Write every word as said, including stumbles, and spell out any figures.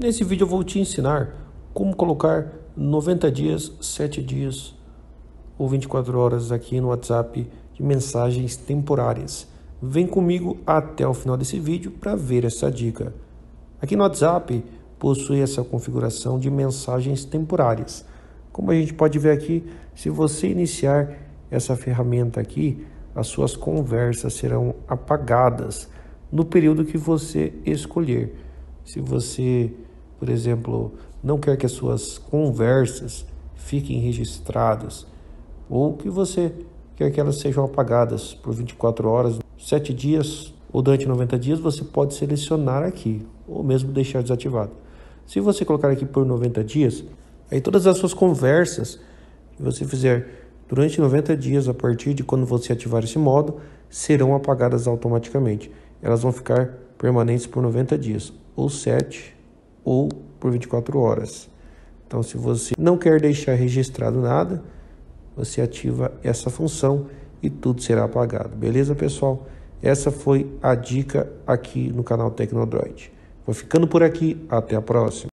Nesse vídeo eu vou te ensinar como colocar noventa dias, sete dias ou vinte e quatro horas aqui no WhatsApp de mensagens temporárias. Vem comigo até o final desse vídeo para ver essa dica. Aqui no WhatsApp possui essa configuração de mensagens temporárias. Como a gente pode ver aqui, se você iniciar essa ferramenta aqui, as suas conversas serão apagadas no período que você escolher. Se você, por exemplo, não quer que as suas conversas fiquem registradas ou que você quer que elas sejam apagadas por vinte e quatro horas, sete dias ou durante noventa dias, você pode selecionar aqui ou mesmo deixar desativado. Se você colocar aqui por noventa dias, aí todas as suas conversas que você fizer durante noventa dias, a partir de quando você ativar esse modo, serão apagadas automaticamente. Elas vão ficar permanentes por noventa dias, ou sete, ou por vinte e quatro horas. Então, se você não quer deixar registrado nada, você ativa essa função e tudo será apagado. Beleza, pessoal? Essa foi a dica aqui no canal Tecnodroid. Vou ficando por aqui, até a próxima.